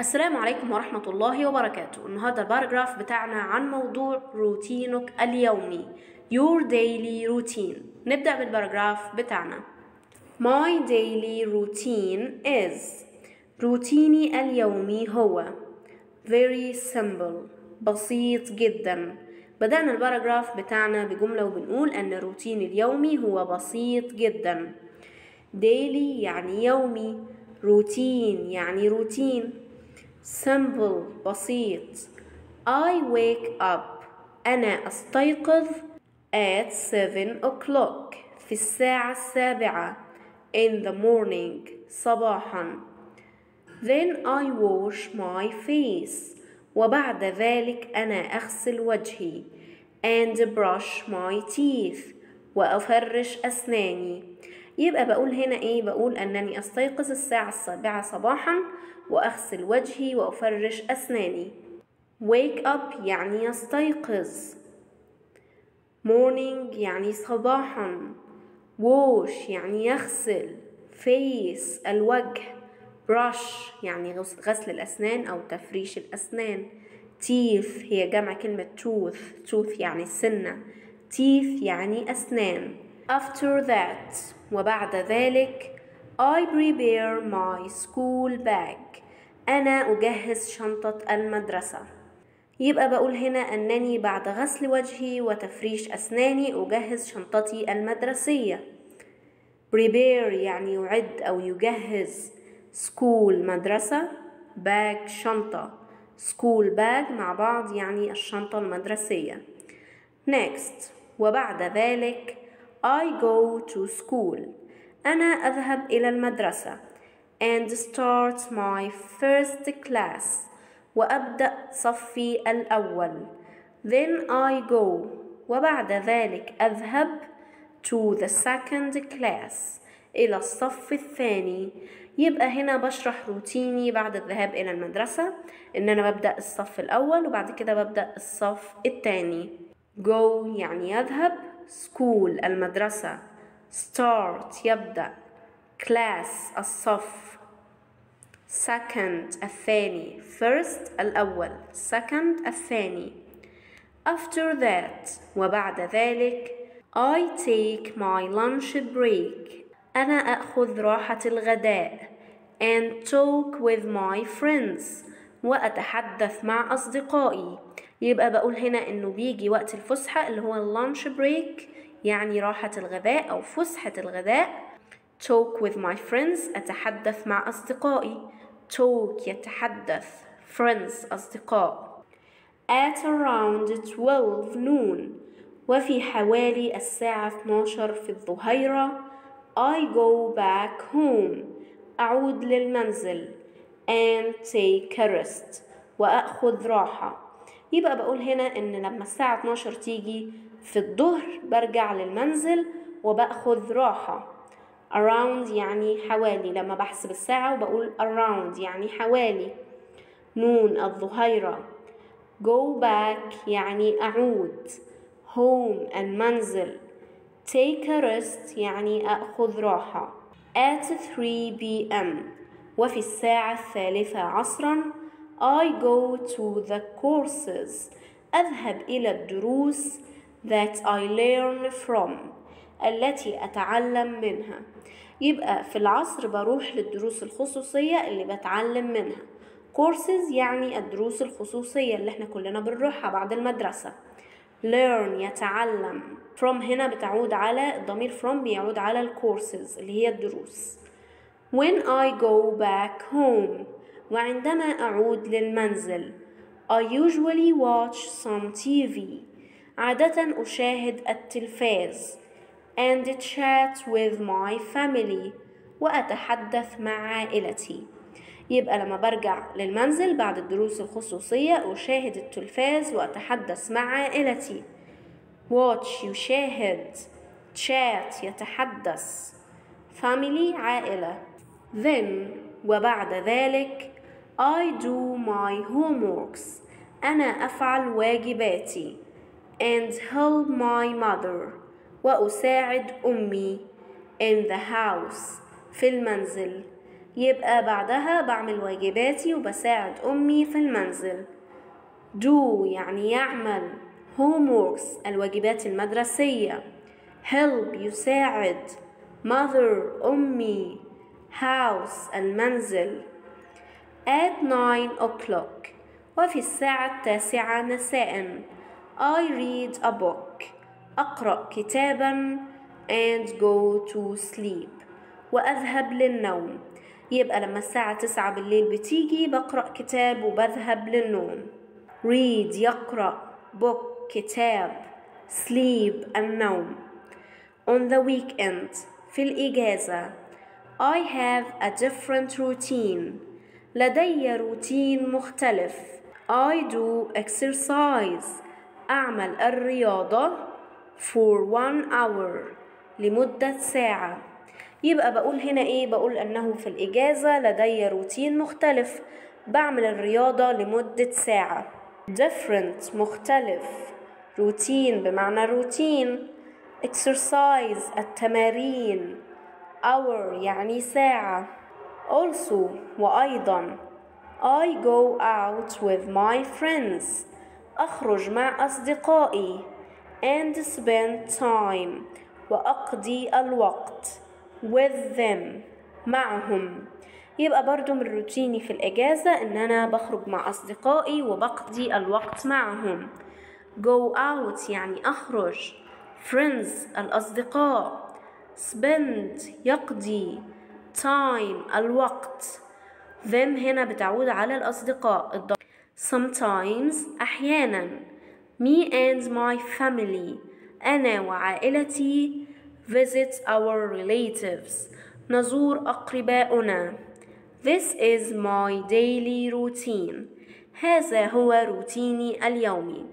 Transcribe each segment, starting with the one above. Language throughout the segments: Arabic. السلام عليكم ورحمة الله وبركاته. النهاردة الباراجراف بتاعنا عن موضوع روتينك اليومي Your Daily Routine. نبدأ بالباراجراف بتاعنا My Daily Routine is. روتيني اليومي هو Very simple. بسيط جدا. بدأنا الباراجراف بتاعنا بجملة وبنقول أن روتيني اليومي هو بسيط جدا. Daily يعني يومي، روتين يعني روتين، simple بسيط. I wake up. أنا أستيقظ at 7 o'clock. في الساعة 7 in the morning. صباحا. Then I wash my face. وبعد ذلك أنا أغسل وجهي and brush my teeth. وأفرش أسناني. يبقى بقول هنا إيه؟ بقول أنني أستيقظ الساعة 7 صباحا وأغسل وجهي وأفرش أسناني. wake up يعني يستيقظ، morning يعني صباحا، wash يعني يغسل، face الوجه، brush يعني غسل الأسنان أو تفريش الأسنان، teeth هي جمع كلمة tooth يعني سنة، teeth يعني أسنان. after that وبعد ذلك I prepare my school bag. أنا أجهز شنطة المدرسة. يبقى بقول هنا أنني بعد غسل وجهي وتفريش أسناني أجهز شنطتي المدرسية. prepare يعني يعد أو يجهز، school مدرسة، bag شنطة، school bag مع بعض يعني الشنطة المدرسية. next وبعد ذلك I go to school. أنا أذهب إلى المدرسة and start my first class. وأبدأ صفي الأول. then I go وبعد ذلك أذهب to the second class. إلى الصف الثاني. يبقى هنا بشرح روتيني بعد الذهاب إلى المدرسة، إن أنا ببدأ الصف الأول وبعد كده ببدأ الصف الثاني. go يعني يذهب، school المدرسة، start يبدأ، class الصف، second الثاني، first الأول، second الثاني. after that وبعد ذلك I take my lunch break. أنا أخذ راحة الغداء and talk with my friends. وأتحدث مع أصدقائي. يبقى بقول هنا إنه بيجي وقت الفسحة اللي هو اللانش بريك يعني راحة الغداء أو فسحة الغداء. talk with my friends أتحدث مع أصدقائي. talk يتحدث، friends أصدقاء. at around 12 noon وفي حوالي الساعة 12 في الظهيرة I go back home أعود للمنزل and take a rest وأخذ راحة. يبقى بقول هنا إن لما الساعة 12 تيجي في الظهر برجع للمنزل وبأخذ راحة. around يعني حوالي، لما بحسب الساعة وبقول around يعني حوالي. noon الظهيرة، go back يعني أعود، home المنزل، take a rest يعني أخذ راحة. at 3 p.m. وفي الساعة 3 عصرا I go to the courses. أذهب إلى الدروس that I learn from. التي أتعلم منها. يبقى في العصر بروح للدروس الخصوصية اللي بتعلم منها. courses يعني الدروس الخصوصية اللي احنا كلنا بنروحها بعد المدرسة. learn يتعلم. from هنا بتعود على الضمير from بيعود على الcourses اللي هي الدروس. when I go back home وعندما أعود للمنزل I usually watch some TV. عادة أشاهد التلفاز and chat with my family. وأتحدث مع عائلتي. يبقى لما برجع للمنزل بعد الدروس الخصوصية أشاهد التلفاز وأتحدث مع عائلتي. watch يشاهد، chat يتحدث، family عائلة. then وبعد ذلك I do my homeworks. أنا أفعل واجباتي and help my mother. وأساعد أمي in the house في المنزل. يبقى بعدها بعمل واجباتي وبساعد أمي في المنزل. do يعني يعمل، homeworks الواجبات المدرسية، help يساعد، mother أمي، house المنزل. at 9 o'clock وفي الساعة 9 مساء I read a book أقرأ كتابا and go to sleep وأذهب للنوم. يبقى لما الساعة 9 بالليل بتيجي بقرأ كتاب وبذهب للنوم. read يقرأ، book كتاب، sleep النوم. on the weekend في الإجازة I have a different routine لدي روتين مختلف. I do exercise أعمل الرياضة for 1 hour لمدة ساعة. يبقى بقول هنا إيه؟ بقول أنه في الإجازة لدي روتين مختلف، بعمل الرياضة لمدة ساعة. different مختلف، روتين بمعنى روتين، exercise التمارين، hour يعني ساعة. also وأيضا I go out with my friends أخرج مع أصدقائي and spend time وأقضي الوقت with them معهم. يبقى برضو من روتيني في الإجازة إن أنا بخرج مع أصدقائي وبقضي الوقت معهم. go out يعني أخرج، friends الأصدقاء، spend يقضي، time الوقت. them هنا بتعود على الأصدقاء. sometimes أحيانا، me and my family أنا وعائلتي، visit our relatives نزور أقرباؤنا. this is my daily routine هذا هو روتيني اليومي.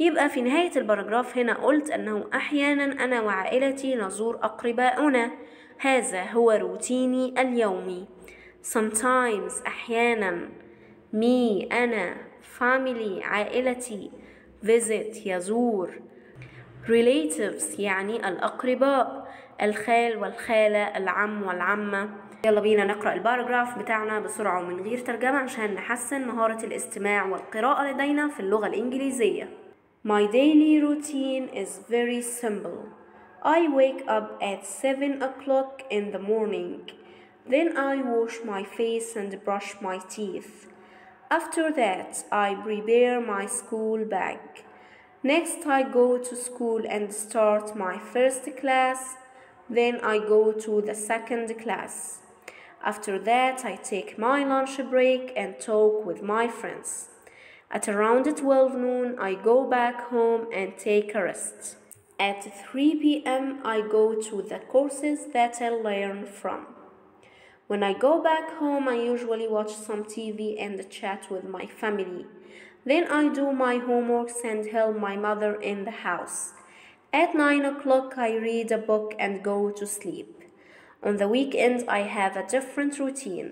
يبقى في نهاية الباراجراف هنا قلت أنه أحيانا أنا وعائلتي نزور أقرباؤنا، هذا هو روتيني اليومي. sometimes أحيانا، me أنا، family عائلتي، visit يزور، relatives يعني الأقرباء، الخال والخالة، العم والعمة. يلا بينا نقرأ الباراجراف بتاعنا بسرعة ومن غير ترجمة عشان نحسن مهارة الاستماع والقراءة لدينا في اللغة الإنجليزية. My daily routine is very simple. I wake up at 7 o'clock in the morning. Then I wash my face and brush my teeth. After that, I prepare my school bag. Next, I go to school and start my first class. Then I go to the second class. After that, I take my lunch break and talk with my friends. At around 12 noon, I go back home and take a rest. At 3 p.m., I go to the courses that I learn from. When I go back home, I usually watch some TV and chat with my family. Then I do my homeworks and help my mother in the house. At 9 o'clock, I read a book and go to sleep. On the weekend, I have a different routine.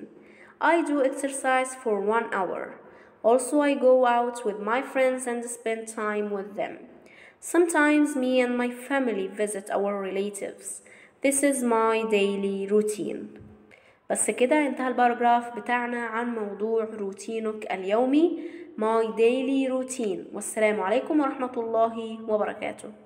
I do exercise for 1 hour. Also, I go out with my friends and spend time with them. Sometimes me and my family visit our relatives. This is my daily routine. بس كده انتهى الباراجراف بتاعنا عن موضوع روتينك اليومي My Daily Routine. والسلام عليكم ورحمة الله وبركاته.